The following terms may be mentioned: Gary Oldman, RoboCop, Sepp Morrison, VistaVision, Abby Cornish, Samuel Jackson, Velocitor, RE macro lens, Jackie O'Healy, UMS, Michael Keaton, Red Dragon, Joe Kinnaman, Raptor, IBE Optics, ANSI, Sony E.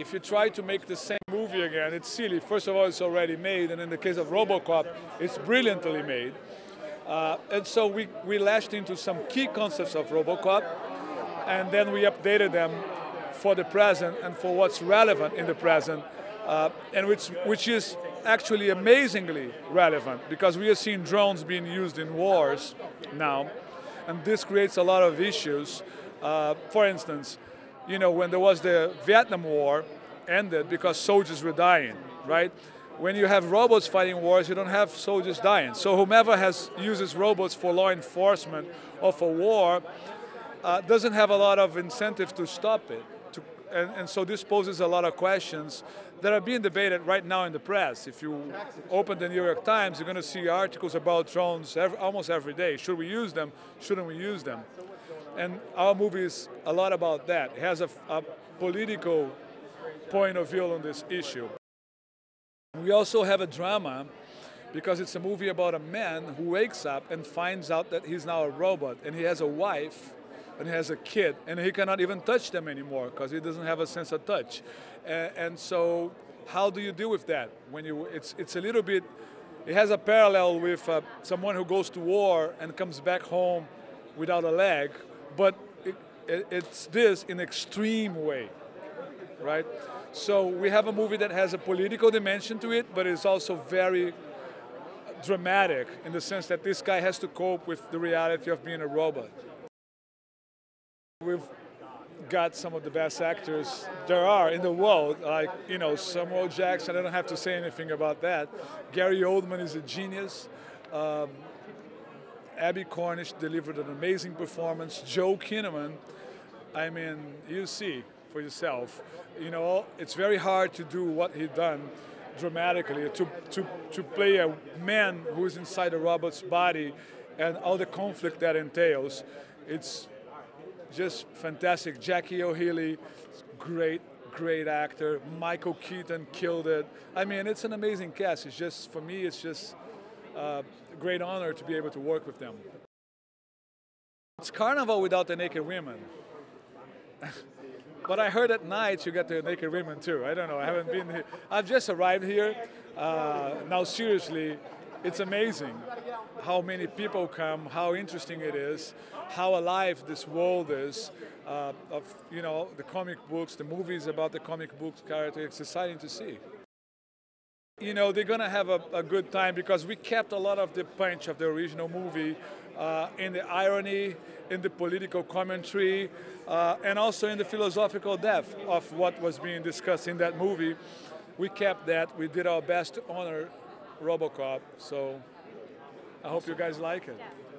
If you try to make the same movie again, it's silly. First of all, it's already made, and in the case of RoboCop, it's brilliantly made. And so we lashed into some key concepts of RoboCop, and then we updated them for the present and for what's relevant in the present, and which is actually amazingly relevant, because we are seeing drones being used in wars now, and this creates a lot of issues. For instance, you know, when there was the Vietnam War ended because soldiers were dying, right? When you have robots fighting wars, you don't have soldiers dying. So whomever uses robots for law enforcement or for war doesn't have a lot of incentive to stop it. And so this poses a lot of questions that are being debated right now in the press. If you open the New York Times, you're going to see articles about drones almost every day. Should we use them? Shouldn't we use them? And our movie is a lot about that. It has a political point of view on this issue. We also have a drama, because it's a movie about a man who wakes up and finds out that he's now a robot, and he has a wife, and he has a kid, and he cannot even touch them anymore because he doesn't have a sense of touch. And so how do you deal with that? When it's a little bit, it has a parallel with someone who goes to war and comes back home without a leg, but it's this in extreme way, right? So we have a movie that has a political dimension to it, but it's also very dramatic in the sense that this guy has to cope with the reality of being a robot. We've got some of the best actors there are in the world, like, you know, Samuel Jackson, I don't have to say anything about that. Gary Oldman is a genius. Abby Cornish delivered an amazing performance. Joe Kinnaman, I mean, you see for yourself. You know, it's very hard to do what he done dramatically, to play a man who is inside a robot's body and all the conflict that entails. It's just fantastic. Jackie O'Healy, great, great actor. Michael Keaton killed it. I mean, it's an amazing cast. It's just, for me, it's just a great honor to be able to work with them. It's carnival without the naked women. But I heard at night you get the naked women too. I don't know, I haven't been here. I've just arrived here. Now seriously, it's amazing how many people come, how interesting it is, how alive this world is, of, you know, the comic books, the movies about the comic books character. It's exciting to see. You know, they're going to have a good time, because we kept a lot of the punch of the original movie in the irony, in the political commentary, and also in the philosophical depth of what was being discussed in that movie. We kept that. We did our best to honor RoboCop, so I hope you guys like it.